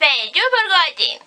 Thank you for watching.